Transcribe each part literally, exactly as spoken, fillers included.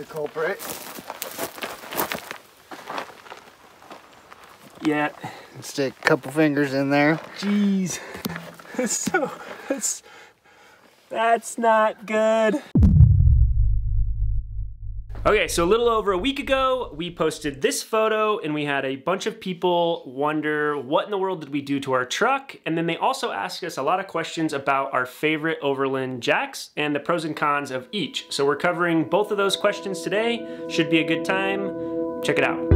the culprit. Yeah. Stick a couple fingers in there. Jeez. It's so, it's, that's not good. Okay, so a little over a week ago, we posted this photo and we had a bunch of people wonder what in the world did we do to our truck? And then they also asked us a lot of questions about our favorite overland jacks and the pros and cons of each. So we're covering both of those questions today. Should be a good time. Check it out.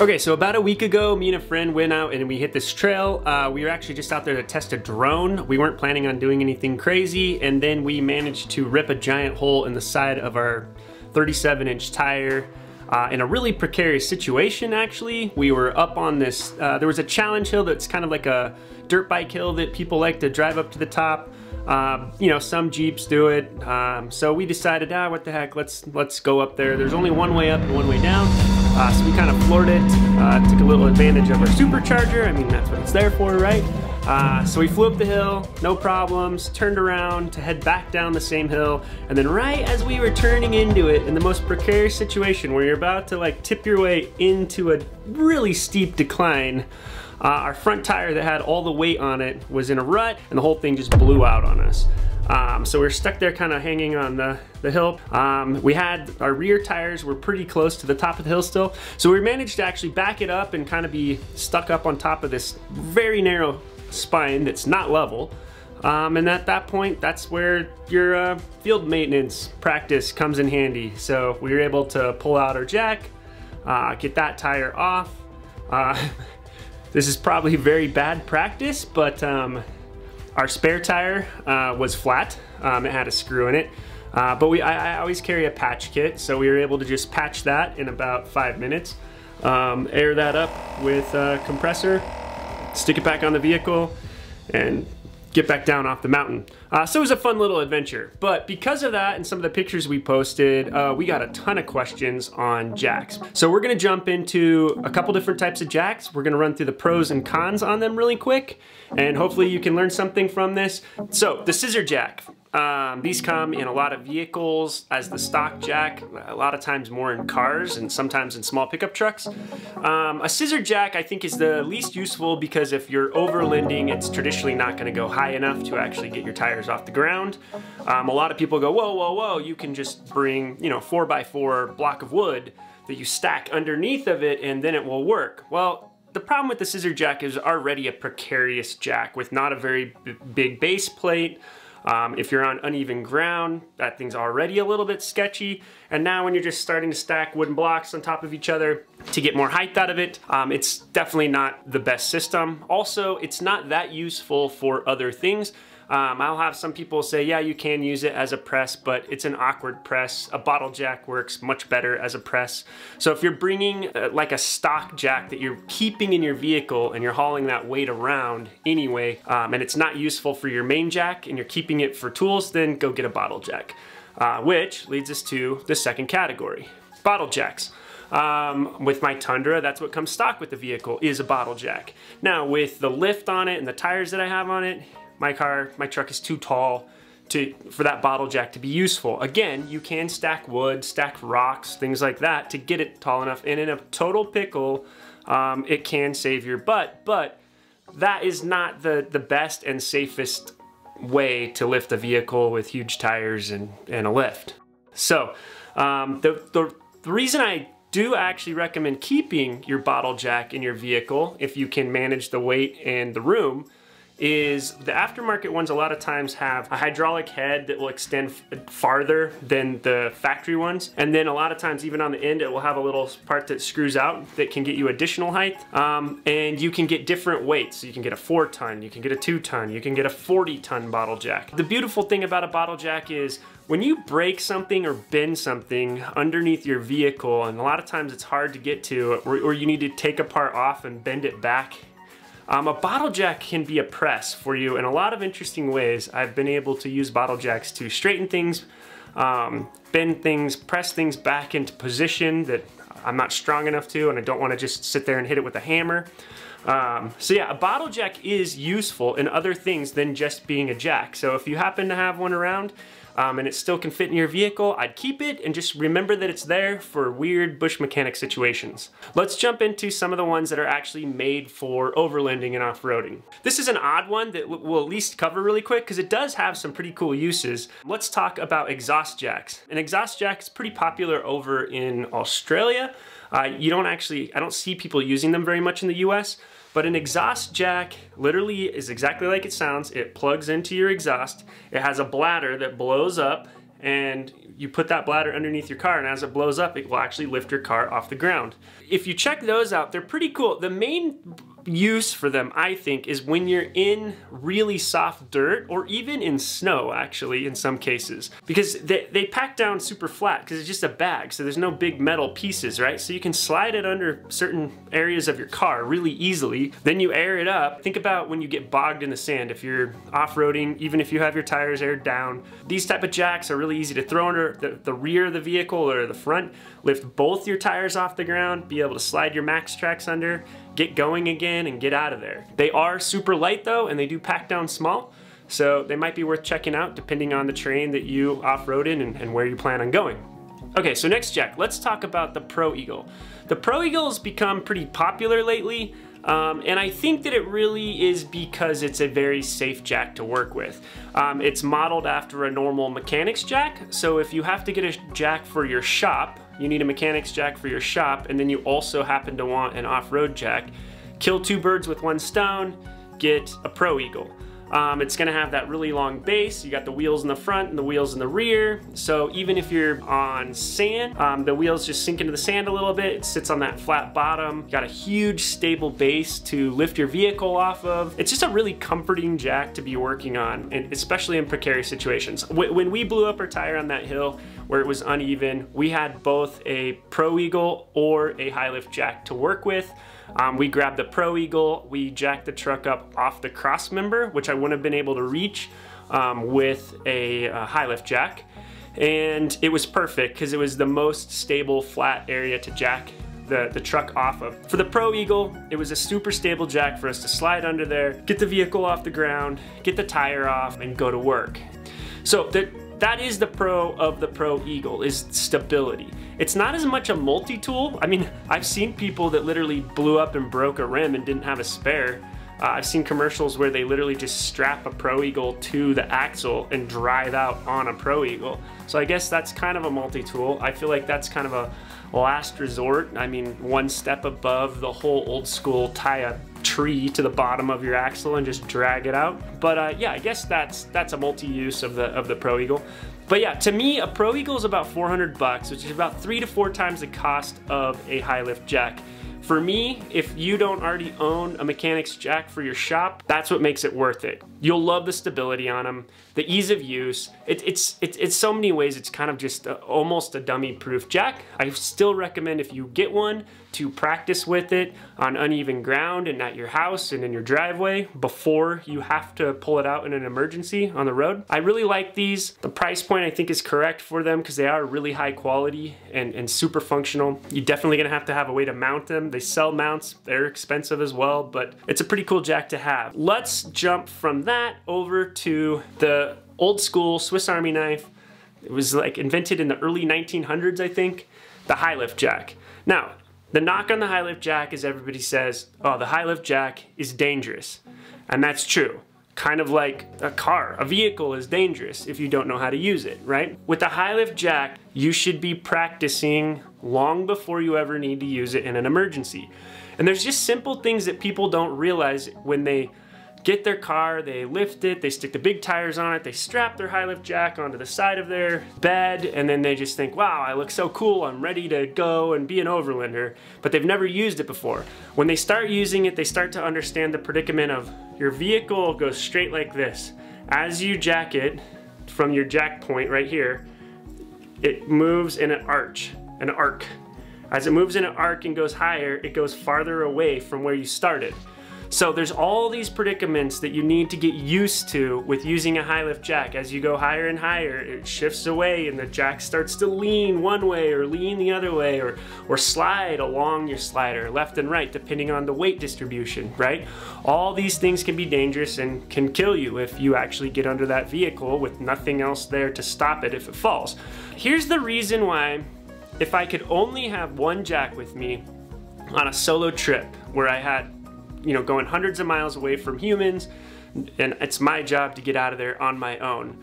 Okay, so about a week ago, me and a friend went out and we hit this trail. Uh, we were actually just out there to test a drone. We weren't planning on doing anything crazy, and then we managed to rip a giant hole in the side of our thirty-seven inch tire uh, in a really precarious situation, actually. We were up on this, uh, there was a challenge hill that's kind of like a dirt bike hill that people like to drive up to the top. Um, you know, some Jeeps do it. Um, so we decided, ah, what the heck, let's, let's go up there. There's only one way up and one way down. Uh, so we kind of floored it, uh, took a little advantage of our supercharger. I mean, that's what it's there for, right? Uh, so we flew up the hill, no problems, turned around to head back down the same hill. And then right as we were turning into it, in the most precarious situation where you're about to like tip your way into a really steep decline, uh, our front tire that had all the weight on it was in a rut and the whole thing just blew out on us. Um, so we were stuck there kind of hanging on the, the hill. Um, we had our rear tires were pretty close to the top of the hill still. So we managed to actually back it up and kind of be stuck up on top of this very narrow spine that's not level. Um, and at that point, that's where your uh, field maintenance practice comes in handy. So we were able to pull out our jack, uh, get that tire off. Uh, this is probably very bad practice, but um, our spare tire uh, was flat. Um, it had a screw in it, uh, but we I, I always carry a patch kit, so we were able to just patch that in about five minutes, um, air that up with a compressor, stick it back on the vehicle, and get back down off the mountain. Uh, so it was a fun little adventure, but because of that and some of the pictures we posted, uh, we got a ton of questions on jacks. So we're gonna jump into a couple different types of jacks. We're gonna run through the pros and cons on them really quick, and hopefully you can learn something from this. So the scissor jack. Um, these come in a lot of vehicles as the stock jack, a lot of times more in cars and sometimes in small pickup trucks. Um, a scissor jack I think is the least useful because if you're overlanding, it's traditionally not gonna go high enough to actually get your tires off the ground. Um, a lot of people go, whoa, whoa, whoa, you can just bring, you know, four by four block of wood that you stack underneath of it and then it will work. Well, the problem with the scissor jack is already a precarious jack with not a very big base plate. Um, if you're on uneven ground, that thing's already a little bit sketchy. And now when you're just starting to stack wooden blocks on top of each other to get more height out of it, um, it's definitely not the best system. Also, it's not that useful for other things. Um, I'll have some people say, yeah, you can use it as a press, but it's an awkward press. A bottle jack works much better as a press. So if you're bringing uh, like a stock jack that you're keeping in your vehicle and you're hauling that weight around anyway, um, and it's not useful for your main jack and you're keeping it for tools, then go get a bottle jack, uh, which leads us to the second category, bottle jacks. Um, with my Tundra, that's what comes stock with the vehicle is a bottle jack. Now with the lift on it and the tires that I have on it, my car, my truck is too tall to, for that bottle jack to be useful. Again, you can stack wood, stack rocks, things like that to get it tall enough. And in a total pickle, um, it can save your butt, but that is not the, the best and safest way to lift a vehicle with huge tires and, and a lift. So um, the, the, the reason I do actually recommend keeping your bottle jack in your vehicle if you can manage the weight and the room is the aftermarket ones a lot of times have a hydraulic head that will extend farther than the factory ones. And then a lot of times even on the end, it will have a little part that screws out that can get you additional height. Um, and you can get different weights. So you can get a four ton, you can get a two ton, you can get a forty ton bottle jack. The beautiful thing about a bottle jack is when you break something or bend something underneath your vehicle, and a lot of times it's hard to get to, or, or you need to take a part off and bend it back. Um, a bottle jack can be a press for you in a lot of interesting ways. I've been able to use bottle jacks to straighten things, um, bend things, press things back into position that I'm not strong enough to, and I don't want to just sit there and hit it with a hammer. Um, so yeah, a bottle jack is useful in other things than just being a jack. So if you happen to have one around um, and it still can fit in your vehicle, I'd keep it and just remember that it's there for weird bush mechanic situations. Let's jump into some of the ones that are actually made for overlanding and off-roading. This is an odd one that we'll at least cover really quick because it does have some pretty cool uses. Let's talk about exhaust jacks. An exhaust jack is pretty popular over in Australia. Uh, you don't actually, I don't see people using them very much in the U S, but an exhaust jack literally is exactly like it sounds. It plugs into your exhaust. It has a bladder that blows up, and you put that bladder underneath your car, and as it blows up, it will actually lift your car off the ground. If you check those out, they're pretty cool. The main use for them, I think, is when you're in really soft dirt or even in snow, actually, in some cases, because they, they pack down super flat because it's just a bag, so there's no big metal pieces, right? So you can slide it under certain areas of your car really easily. Then you air it up. Think about when you get bogged in the sand. If you're off-roading, even if you have your tires aired down, these type of jacks are really easy to throw under the, the rear of the vehicle or the front, lift both your tires off the ground, be able to slide your max tracks under, get going again, and get out of there. They are super light though, and they do pack down small, so they might be worth checking out depending on the terrain that you off-road in and, and where you plan on going. Okay, so next jack, let's talk about the Pro Eagle. The Pro Eagle has become pretty popular lately, um, and I think that it really is because it's a very safe jack to work with. Um, it's modeled after a normal mechanics jack, so if you have to get a jack for your shop, you need a mechanics jack for your shop, and then you also happen to want an off-road jack. Kill two birds with one stone, get a Pro Eagle. Um, it's gonna have that really long base. You got the wheels in the front and the wheels in the rear. So even if you're on sand, um, the wheels just sink into the sand a little bit. It sits on that flat bottom. You got a huge stable base to lift your vehicle off of. It's just a really comforting jack to be working on, and especially in precarious situations. When we blew up our tire on that hill where it was uneven, we had both a Pro Eagle or a Hi Lift jack to work with. Um, we grabbed the Pro Eagle, we jacked the truck up off the cross member, which I wouldn't have been able to reach um, with a, a Hi Lift jack. And it was perfect because it was the most stable flat area to jack the, the truck off of. For the Pro Eagle, it was a super stable jack for us to slide under there, get the vehicle off the ground, get the tire off, and go to work. So the That is the pro of the Pro Eagle, is stability. It's not as much a multi-tool. I mean, I've seen people that literally blew up and broke a rim and didn't have a spare. Uh, I've seen commercials where they literally just strap a Pro Eagle to the axle and drive out on a Pro Eagle. So I guess that's kind of a multi-tool. I feel like that's kind of a last resort. I mean, one step above the whole old school tie-up tree to the bottom of your axle and just drag it out. But uh, yeah, I guess that's that's a multi-use of the of the Pro Eagle. But yeah, to me, a Pro Eagle is about four hundred bucks, which is about three to four times the cost of a Hi Lift jack. For me, if you don't already own a mechanics jack for your shop, that's what makes it worth it. You'll love the stability on them, the ease of use. It, it's it's it's so many ways. It's kind of just a, almost a dummy-proof jack. I still recommend if you get one to practice with it on uneven ground and at your house and in your driveway before you have to pull it out in an emergency on the road. I really like these. The price point I think is correct for them because they are really high quality and, and super functional. You're definitely gonna have to have a way to mount them. They sell mounts, they're expensive as well, but it's a pretty cool jack to have. Let's jump from that over to the old school Swiss Army knife. It was like invented in the early nineteen hundreds, I think, the Hi Lift jack. Now, the knock on the Hi Lift jack is everybody says, oh, the Hi Lift jack is dangerous. And that's true. Kind of like a car, a vehicle is dangerous if you don't know how to use it, right? With the Hi Lift jack, you should be practicing long before you ever need to use it in an emergency. And there's just simple things that people don't realize when they get their car, they lift it, they stick the big tires on it, they strap their Hi Lift jack onto the side of their bed, and then they just think, wow, I look so cool, I'm ready to go and be an overlander, but they've never used it before. When they start using it, they start to understand the predicament of your vehicle goes straight like this. As you jack it from your jack point right here, it moves in an arch, an arc. As it moves in an arc and goes higher, it goes farther away from where you started. So there's all these predicaments that you need to get used to with using a high lift jack. As you go higher and higher, it shifts away and the jack starts to lean one way or lean the other way or, or slide along your slider, left and right, depending on the weight distribution, right? All these things can be dangerous and can kill you if you actually get under that vehicle with nothing else there to stop it if it falls. Here's the reason why if I could only have one jack with me on a solo trip where I had, you know, going hundreds of miles away from humans and it's my job to get out of there on my own.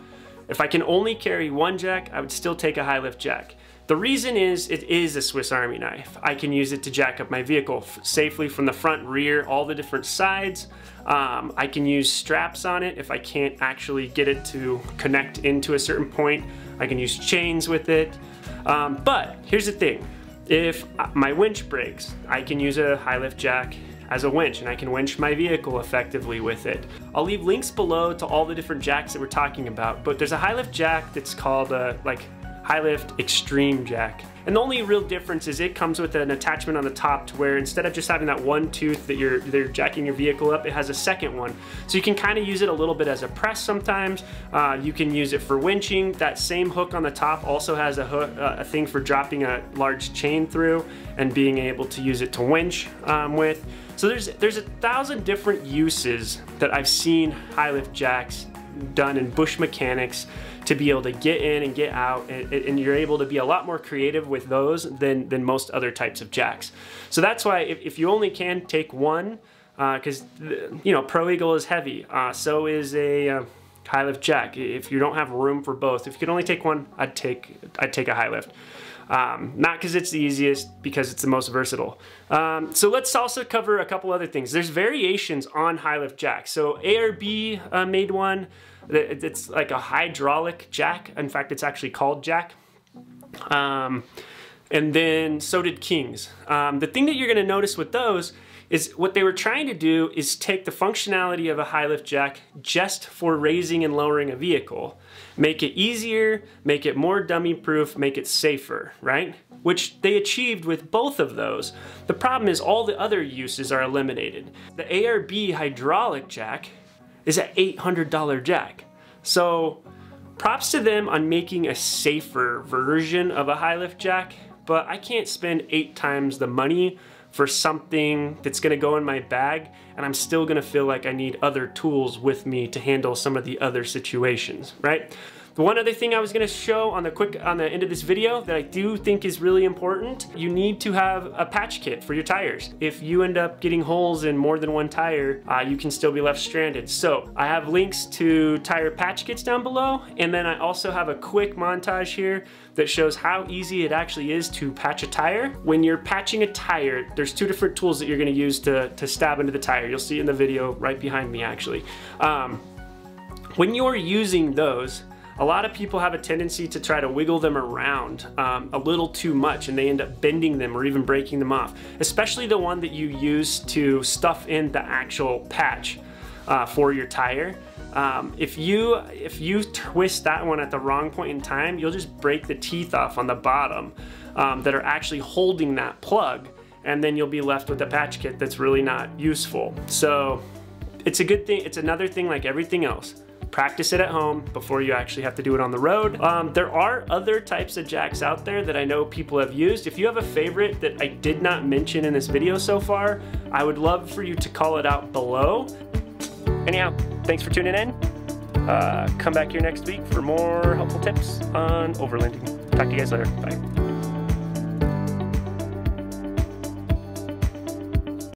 If I can only carry one jack, I would still take a high lift jack. The reason is it is a Swiss Army knife. I can use it to jack up my vehicle safely from the front, rear, all the different sides. Um, I can use straps on it if I can't actually get it to connect into a certain point. I can use chains with it. Um, but here's the thing, if my winch breaks, I can use a high lift jack as a winch and I can winch my vehicle effectively with it. I'll leave links below to all the different jacks that we're talking about, but there's a high lift jack that's called a like high lift extreme jack. And the only real difference is it comes with an attachment on the top to where instead of just having that one tooth that you're, that you're jacking your vehicle up, it has a second one. So you can kind of use it a little bit as a press sometimes. Uh, you can use it for winching. That same hook on the top also has a, hook, uh, a thing for dropping a large chain through and being able to use it to winch um, with. So there's, there's a thousand different uses that I've seen high lift jacks done in bush mechanics to be able to get in and get out, and, and you're able to be a lot more creative with those than, than most other types of jacks. So that's why if, if you only can take one, because uh, you know, Pro Eagle is heavy, uh, so is a uh, high lift jack. If you don't have room for both, if you could only take one, I'd take, I'd take a high lift. Um, not because it's the easiest, because it's the most versatile. Um, so let's also cover a couple other things. There's variations on high lift jacks. So A R B uh, made one that's like a hydraulic jack. In fact, it's actually called jack. Um, and then so did Kings. Um, the thing that you're gonna notice with those is what they were trying to do is take the functionality of a high lift jack just for raising and lowering a vehicle, make it easier, make it more dummy proof, make it safer, right? Which they achieved with both of those. The problem is all the other uses are eliminated. The A R B hydraulic jack is an eight hundred dollar jack. So props to them on making a safer version of a high lift jack, but I can't spend eight times the money for something that's gonna go in my bag, and I'm still gonna feel like I need other tools with me to handle some of the other situations, right? The one other thing I was gonna show on the quick on the end of this video that I do think is really important, you need to have a patch kit for your tires. If you end up getting holes in more than one tire, uh, you can still be left stranded. So I have links to tire patch kits down below, and then I also have a quick montage here that shows how easy it actually is to patch a tire. When you're patching a tire, there's two different tools that you're gonna use to, to stab into the tire. You'll see it in the video right behind me actually. Um, when you're using those, a lot of people have a tendency to try to wiggle them around um, a little too much, and they end up bending them or even breaking them off, especially the one that you use to stuff in the actual patch uh, for your tire. Um, if you if you twist that one at the wrong point in time, you'll just break the teeth off on the bottom um, that are actually holding that plug, and then you'll be left with a patch kit that's really not useful. So it's a good thing, it's another thing like everything else. Practice it at home before you actually have to do it on the road. Um, there are other types of jacks out there that I know people have used. If you have a favorite that I did not mention in this video so far, I would love for you to call it out below. Anyhow, thanks for tuning in. Uh, come back here next week for more helpful tips on overlanding. Talk to you guys later, bye.